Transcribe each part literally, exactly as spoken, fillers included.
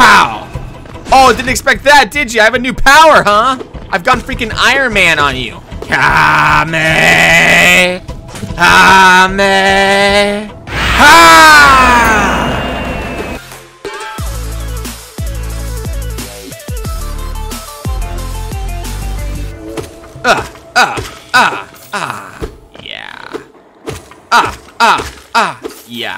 Pow! Oh, didn't expect that, did you? I have a new power, huh? I've gone freaking Iron Man on you. Kame! Kame! Ha! Ah! Ah! Ah! Ah! Yeah! Ah! Ah! Ah! Yeah!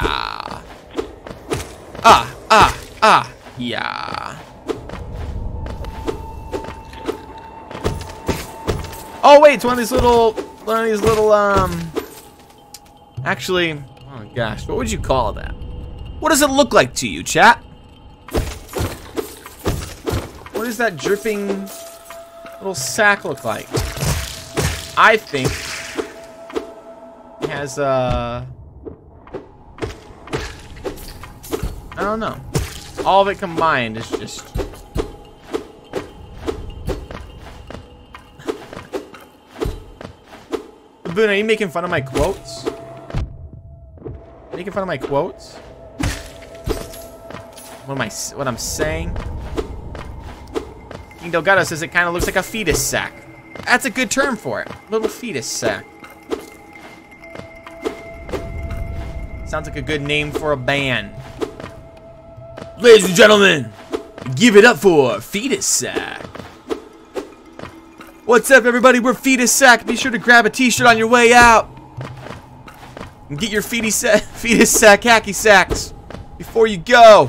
Ah! Ah! Ah! Yeah! Oh wait, it's one of these little, one of these little, um. Actually, oh gosh, what would you call that? What does it look like to you, chat? What does that dripping little sack look like? I think it has uh I don't know. All of it combined is just Boone, are you making fun of my quotes? Making fun of my quotes? What am I what I'm saying? King Delgado says it kind of looks like a fetus sack. That's a good term for it. Little fetus sack. Sounds like a good name for a band. Ladies and gentlemen, give it up for Fetus Sack. What's up, everybody? We're Fetus Sack. Be sure to grab a t-shirt on your way out. And get your fetus sack, fetus sack hacky sacks before you go.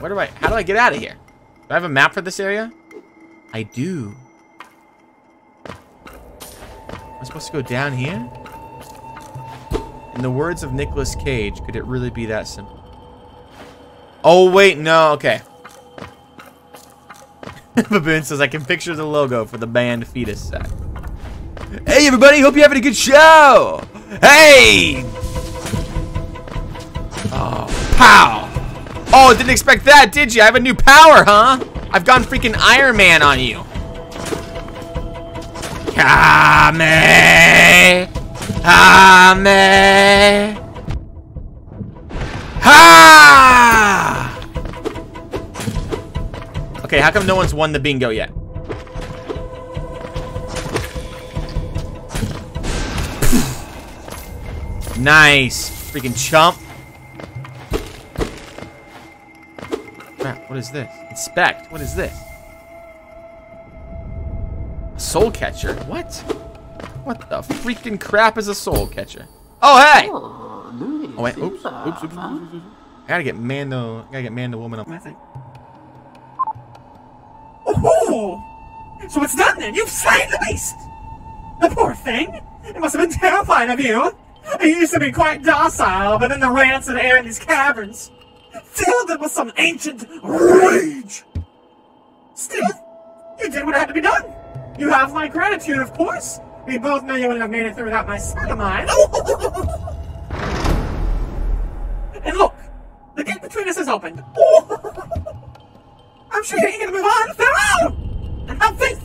Where do I, how do I get out of here? Do I have a map for this area? I do. I'm supposed to go down here? In the words of Nicolas Cage, could it really be that simple? Oh wait, no, okay. Baboon says I can picture the logo for the band Fetus Sack. Hey everybody, hope you're having a good show! Hey! Oh, pow! Oh, didn't expect that, did you? I have a new power, huh? I've gone freaking Iron Man on you. Kame! Kame! Ha! Okay, how come no one's won the bingo yet? Nice, freaking chump. What is this? Inspect. What is this? A soul catcher. What? What the freaking crap is a soul catcher? Oh hey! Oh wait. Oops. Oops. Oops. I gotta get Mando. I gotta get Mando woman up. Oh! So it's done then. You've slain the beast. The poor thing. It must have been terrifying of you. It used to be quite docile, but then the rancid air in these caverns filled them with some ancient rage. Still, you did what had to be done. You have my gratitude, of course. We both know you wouldn't have made it through without my son of mine. And look, the gate between us is opened. I'm sure you're eager to move on. Farewell! And have faith.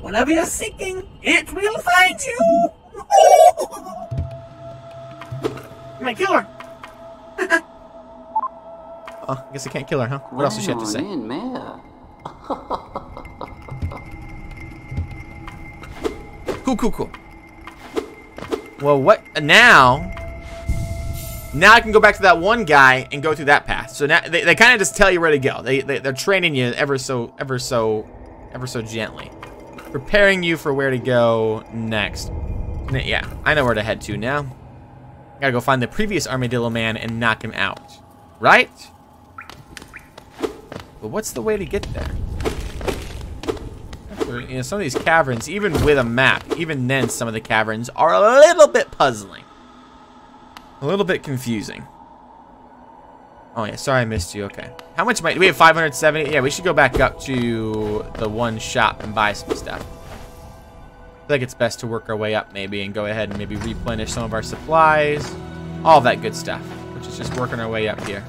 Whatever you're seeking, it will find you. My killer. Oh, I guess I can't kill her, huh? What else does she have to say? Cool, cool, cool. Well, what? Now... Now I can go back to that one guy and go through that path. So now, they, they kind of just tell you where to go. They, they, they're training you ever so, ever so, ever so gently. Preparing you for where to go next. Yeah, I know where to head to now. Gotta go find the previous armadillo man and knock him out. Right? But what's the way to get there? You know, some of these caverns, even with a map, even then some of the caverns are a little bit puzzling. A little bit confusing. Oh yeah, sorry I missed you, okay. How much might, do we have five hundred seventy? Yeah, we should go back up to the one shop and buy some stuff. I think it's best to work our way up maybe and go ahead and maybe replenish some of our supplies. All that good stuff, which is just working our way up here.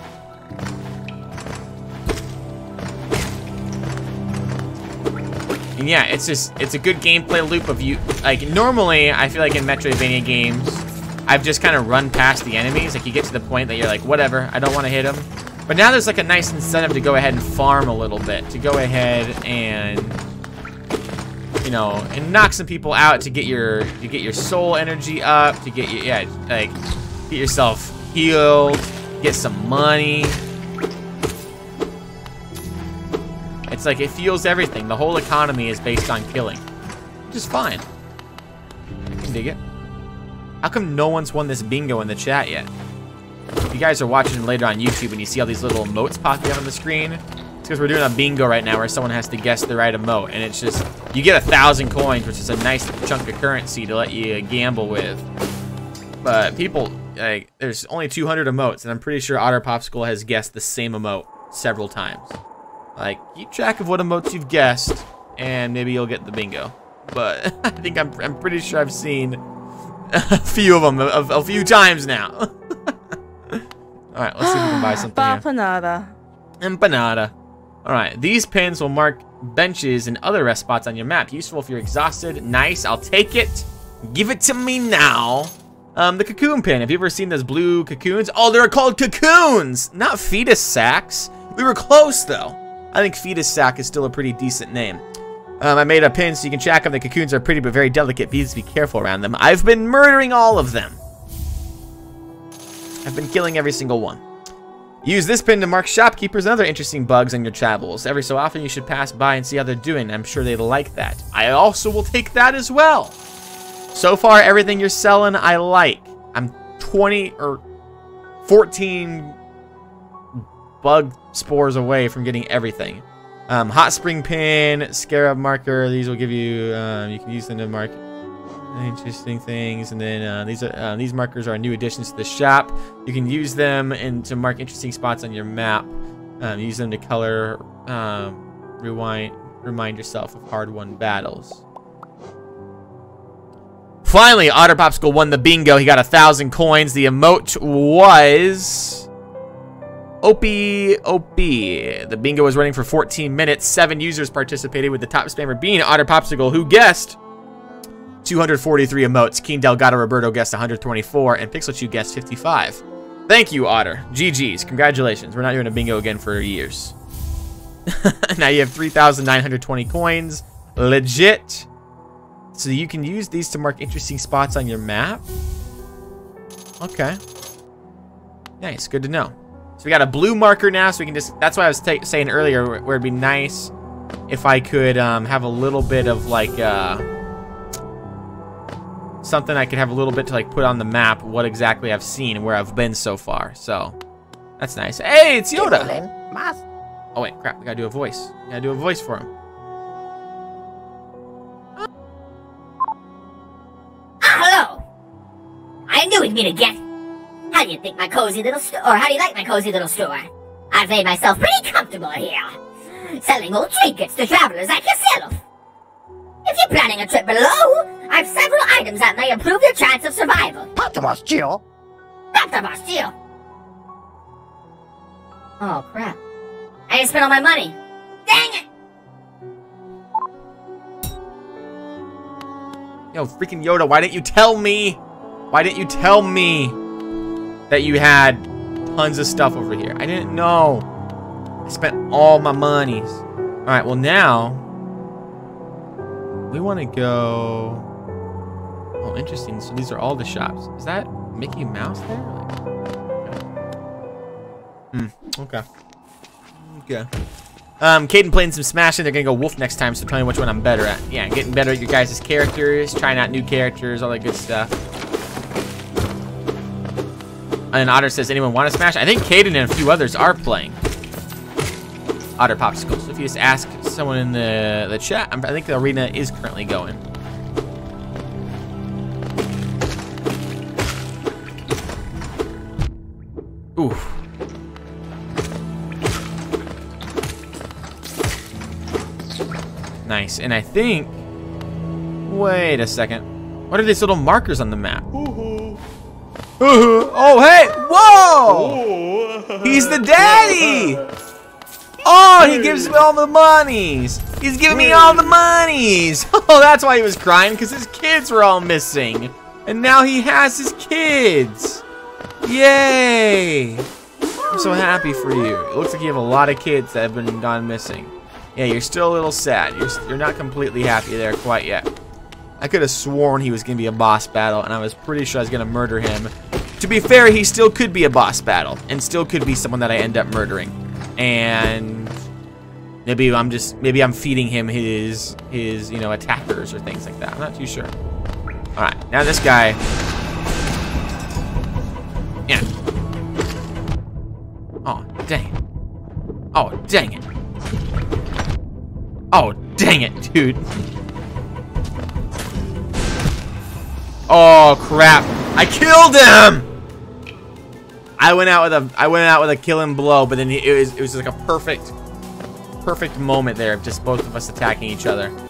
And yeah, it's just, it's a good gameplay loop of you, like normally I feel like in Metroidvania games, I've just kind of run past the enemies. Like, you get to the point that you're like, whatever, I don't want to hit them. But now there's like a nice incentive to go ahead and farm a little bit, to go ahead and, you know, and knock some people out to get your to get your soul energy up, to get your, yeah, like, get yourself healed, get some money. It's like it fuels everything. The whole economy is based on killing, which is fine. I can dig it. How come no one's won this bingo in the chat yet? If you guys are watching later on YouTube and you see all these little emotes popping up on the screen, it's because we're doing a bingo right now where someone has to guess the right emote, and it's just, you get a thousand coins, which is a nice chunk of currency to let you gamble with. But people, like, there's only two hundred emotes, and I'm pretty sure Otter Popsicle has guessed the same emote several times. Like, keep track of what emotes you've guessed, and maybe you'll get the bingo. But I think I'm, I'm pretty sure I've seen a few of them a, a, a few times now. Alright, let's see if we can buy something here. Empanada. Empanada. Alright, these pins will mark benches and other rest spots on your map. Useful if you're exhausted. Nice, I'll take it. Give it to me now. Um, the cocoon pin. Have you ever seen those blue cocoons? Oh, they're called cocoons, not fetus sacks. We were close, though. I think fetus sack is still a pretty decent name. Um, I made a pin so you can track them. The cocoons are pretty but very delicate. Please be careful around them. I've been murdering all of them. I've been killing every single one. Use this pin to mark shopkeepers and other interesting bugs on your travels. Every so often you should pass by and see how they're doing. I'm sure they'd like that. I also will take that as well. So far, everything you're selling, I like. I'm twenty or fourteen bug spores away from getting everything. Um, hot spring pin, scarab marker. These will give you, um, you can use them to mark interesting things, and then uh, these are uh, these markers are new additions to the shop. You can use them and to mark interesting spots on your map. Um, use them to color, um, rewind, remind yourself of hard-won battles. Finally, Otter Popsicle won the bingo. He got a thousand coins. The emote was Opie Opie. The bingo was running for fourteen minutes. Seven users participated, with the top spammer being Otter Popsicle, who guessed two hundred forty-three emotes. King Delgado Roberto guessed one hundred twenty-four, and Pixelchu guessed fifty-five. Thank you, Otter. G G's. Congratulations. We're not doing a bingo again for years. Now you have three thousand nine hundred twenty coins. Legit. So you can use these to mark interesting spots on your map. Okay. Nice. Good to know. So we got a blue marker now, so we can just... That's why I was saying earlier, where it'd be nice if I could um, have a little bit of, like... Uh, something I could have a little bit to like put on the map what exactly I've seen and where I've been so far. So that's nice. Hey, it's Yoda. Oh wait, crap, we gotta do a voice. We gotta do a voice for him. Oh, hello. I knew it'd mean a guess. How do you think my cozy little store, or how do you like my cozy little store? I've made myself pretty comfortable here, selling old trinkets to travelers like yourself. If you're planning a trip below, I've several items that may improve your chance of survival. Doctor Bastille. Doctor Bastille. Oh, crap. I didn't spend all my money. Dang it! Yo, freaking Yoda, why didn't you tell me? Why didn't you tell me that you had tons of stuff over here? I didn't know. I spent all my monies. All right, well now... we want to go... Oh, interesting. So these are all the shops. Is that Mickey Mouse there? Hmm. Okay. Okay. Um, Caden playing some Smash, and they're going to go Wolf next time, so tell me which one I'm better at. Yeah, getting better at your guys' characters, trying out new characters, all that good stuff. And then Otter says, anyone want to Smash? I think Caden and a few others are playing Otter Popsicle. So if you just ask someone in the, the chat, I think the arena is currently going. Oof. Nice, and I think, wait a second. What are these little markers on the map? Ooh. Ooh. Oh, hey, whoa! Ooh. He's the daddy! Oh, he gives me all the monies. He's giving me all the monies. Oh, that's why he was crying, because his kids were all missing. And now he has his kids! Yay! I'm so happy for you. It looks like you have a lot of kids that have been gone missing. Yeah, you're still a little sad. You're, you're not completely happy there quite yet. I could have sworn he was going to be a boss battle, and I was pretty sure I was going to murder him. To be fair, he still could be a boss battle, and still could be someone that I end up murdering. And maybe I'm just maybe I'm feeding him his his you know attackers or things like that. I'm not too sure. All right, now this guy. Yeah. Oh dang it! Oh dang it! Oh dang it, dude! Oh crap! I killed him! I went out with a I went out with a kill and blow, but then it was it was like a perfect perfect moment there of just both of us attacking each other.